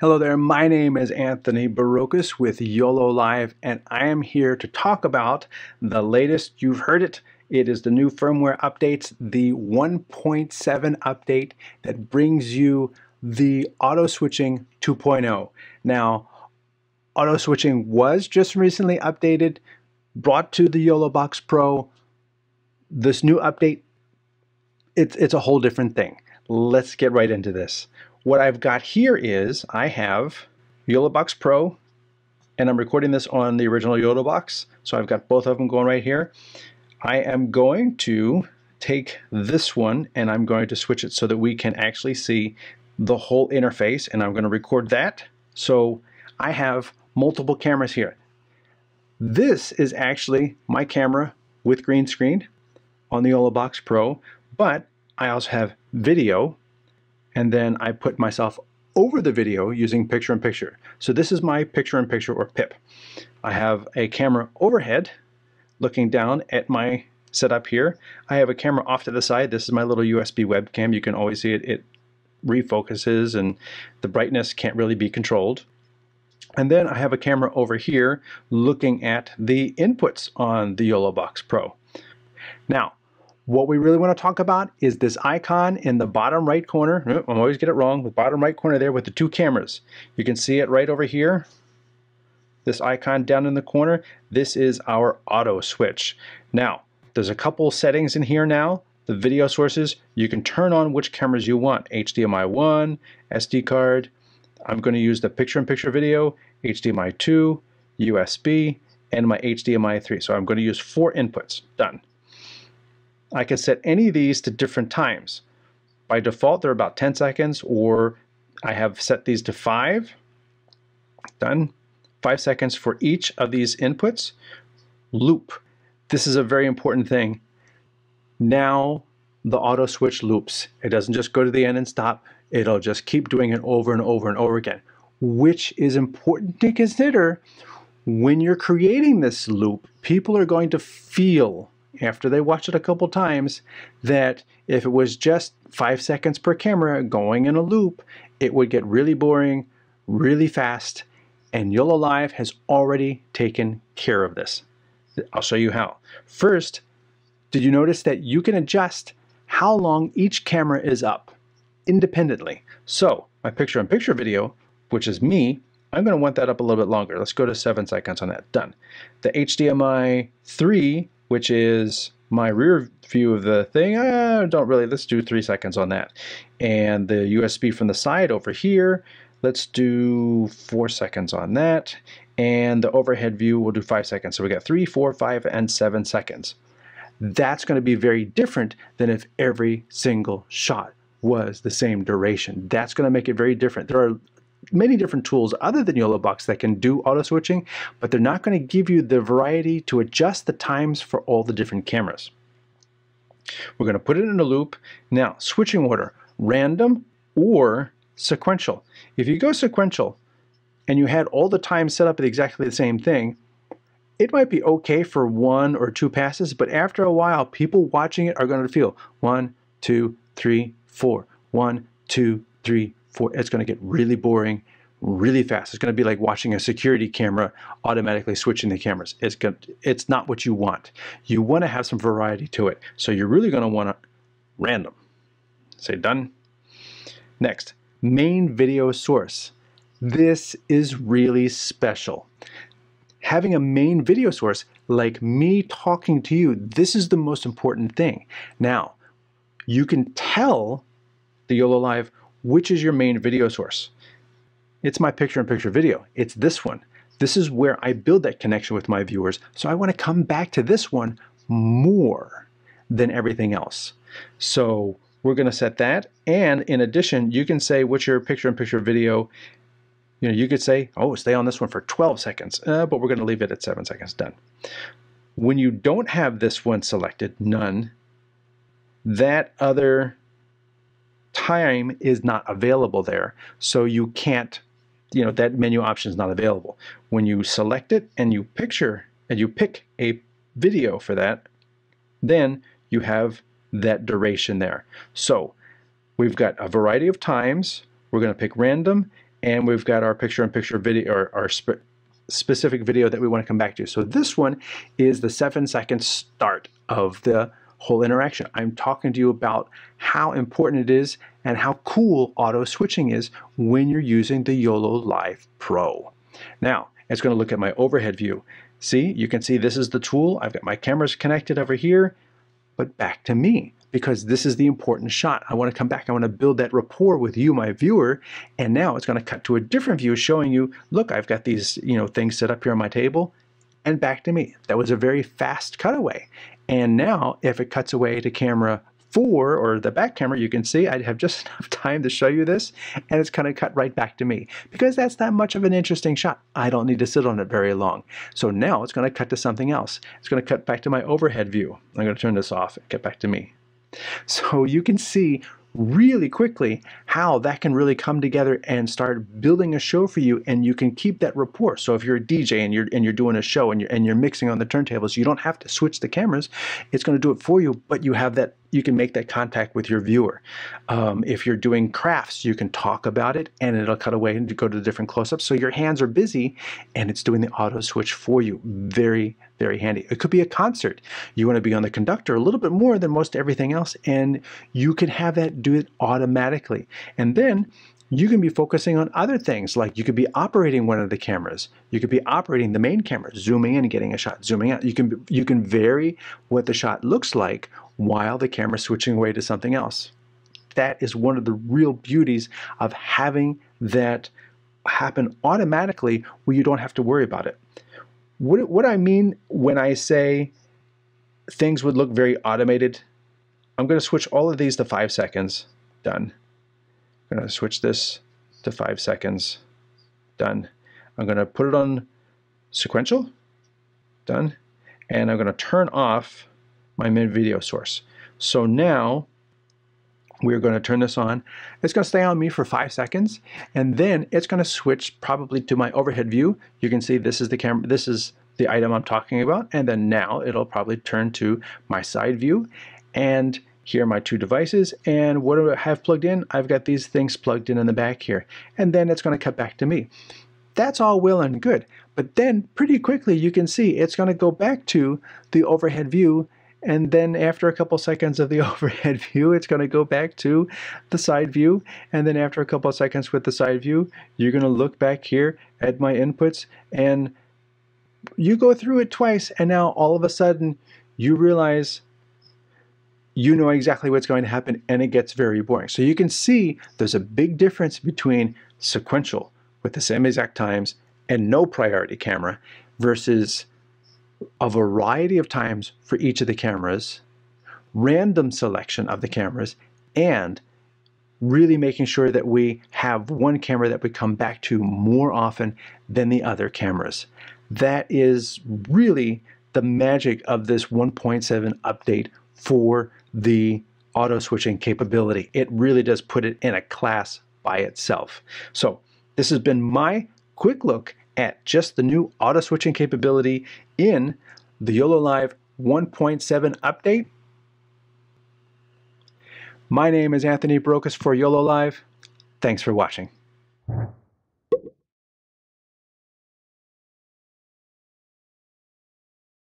Hello there, my name is Anthony Barocas with YOLO Live, and I am here to talk about the latest, you've heard it, it is the new firmware updates, the 1.7 update that brings you the auto switching 2.0. Now, auto switching was just recently updated, brought to the YoloBox Pro. This new update, it's a whole different thing. Let's get right into this. What I've got here is I have YoloBox Pro, and I'm recording this on the original YoloBox, so I've got both of them going right here. I am going to take this one and I'm going to switch it so that we can actually see the whole interface, and I'm going to record that. So I have multiple cameras here. This is actually my camera with green screen on the YoloBox Pro, but I also have video, and then I put myself over the video using picture-in-picture. So this is my picture-in-picture, or PIP. I have a camera overhead looking down at my setup here. I have a camera off to the side. This is my little USB webcam. You can always see it. It refocuses, and the brightness can't really be controlled. And then I have a camera over here looking at the inputs on the YoloBox Pro. Now, what we really want to talk about is this icon in the bottom right corner. I always get it wrong. The bottom right corner there with the two cameras. You can see it right over here. This icon down in the corner. This is our auto switch. Now, there's a couple settings in here now. The video sources, you can turn on which cameras you want. HDMI 1, SD card. I'm going to use the picture-in-picture video, HDMI 2, USB, and my HDMI 3. So I'm going to use 4 inputs. Done. I can set any of these to different times. By default, they're about 10 seconds, or I have set these to 5. Done. 5 seconds for each of these inputs. Loop. This is a very important thing. Now the auto switch loops. It doesn't just go to the end and stop. It'll just keep doing it over and over and over again, which is important to consider. When you're creating this loop, people are going to feel, after they watch it a couple times, that if it was just 5 seconds per camera going in a loop, it would get really boring, really fast, and YOLO Live has already taken care of this. I'll show you how. First, did you notice that you can adjust how long each camera is up independently? So my picture-in-picture video, which is me, I'm going to want that up a little bit longer. Let's go to 7 seconds on that. Done. The HDMI 3, which is my rear view of the thing, let's do 3 seconds on that. And the USB from the side over here, let's do 4 seconds on that. And the overhead view, we'll do 5 seconds. So we got 3, 4, 5, and 7 seconds. That's gonna be very different than if every single shot was the same duration. That's gonna make it very different. There are many different tools other than YoloBox that can do auto switching, but they're not going to give you the variety to adjust the times for all the different cameras. We're going to put it in a loop. Now, switching order, random or sequential. If you go sequential and you had all the time set up at exactly the same thing, it might be okay for 1 or 2 passes, but after a while, people watching it are going to feel 1, 2, 3, 4, 1, 2, 3, 4. It's going to get really boring really fast. It's going to be like watching a security camera automatically switching the cameras. It's not what you want. You want to have some variety to it. So you're really going to want to random. Say done. Next, main video source. This is really special. Having a main video source, like me talking to you, this is the most important thing. Now, you can tell the YOLO Live which is your main video source. It's my picture-in-picture video. It's this one. This is where I build that connection with my viewers. So I want to come back to this one more than everything else. So we're going to set that. And in addition, you can say what's your picture-in-picture video. You know, you could say, oh, stay on this one for 12 seconds, but we're going to leave it at 7 seconds. Done. When you don't have this one selected, none, that other time is not available there, so you can't, you know, that menu option is not available. When you select it and you pick a video for that, then you have that duration there. So we've got a variety of times. We're going to pick random, and we've got our picture-in-picture video, or our specific video that we want to come back to. So this one is the 7-second start of the whole interaction. I'm talking to you about how important it is and how cool auto switching is when you're using the YOLO Live Pro. Now, it's going to look at my overhead view. See, you can see this is the tool. I've got my cameras connected over here, but back to me, because this is the important shot. I want to come back. I want to build that rapport with you, my viewer. And now it's going to cut to a different view showing you, look, I've got these, you know, things set up here on my table, and back to me. That was a very fast cutaway. And now if it cuts away to camera 4 or the back camera, you can see I have just enough time to show you this, and it's kind of cut right back to me, because that's not much of an interesting shot. I don't need to sit on it very long. So now it's going to cut to something else. It's going to cut back to my overhead view. I'm going to turn this off and get back to me. So you can see really quickly how that can really come together and start building a show for you, and you can keep that rapport. So if you're a DJ and you're doing a show and you're mixing on the turntables, you don't have to switch the cameras. It's going to do it for you, but you have that, you can make that contact with your viewer. If you're doing crafts, you can talk about it and it'll cut away and go to the different close-ups. So your hands are busy and it's doing the auto switch for you. Very, very handy. It could be a concert. You want to be on the conductor a little bit more than most everything else, and you can have that do it automatically. And then you can be focusing on other things, like you could be operating one of the cameras. You could be operating the main camera, zooming in and getting a shot, zooming out. You can vary what the shot looks like while the camera's switching away to something else. That is one of the real beauties of having that happen automatically where you don't have to worry about it. What I mean when I say things would look very automated, I'm going to switch all of these to 5 seconds, done. I'm going to switch this to 5 seconds, done. I'm going to put it on sequential, done. And I'm going to turn off my mid-video source. So now we're going to turn this on. It's going to stay on me for 5 seconds, and then it's going to switch probably to my overhead view. You can see this is the camera, this is the item I'm talking about, and then now it'll probably turn to my side view. And here are my two devices, and what do I have plugged in? I've got these things plugged in the back here, and then it's going to cut back to me. That's all well and good, but then pretty quickly you can see it's going to go back to the overhead view. And then after a couple seconds of the overhead view, it's going to go back to the side view. And then after a couple seconds with the side view, you're going to look back here at my inputs, and you go through it twice. And now all of a sudden you realize you know exactly what's going to happen, and it gets very boring. So you can see there's a big difference between sequential with the same exact times and no priority camera versus a variety of times for each of the cameras, random selection of the cameras, and really making sure that we have one camera that we come back to more often than the other cameras. That is really the magic of this 1.7 update for the auto switching capability. It really does put it in a class by itself. So this has been my quick look at just the new auto switching capability in the YOLO Live 1.7 update. My name is Anthony Barocas for YOLO Live. Thanks for watching.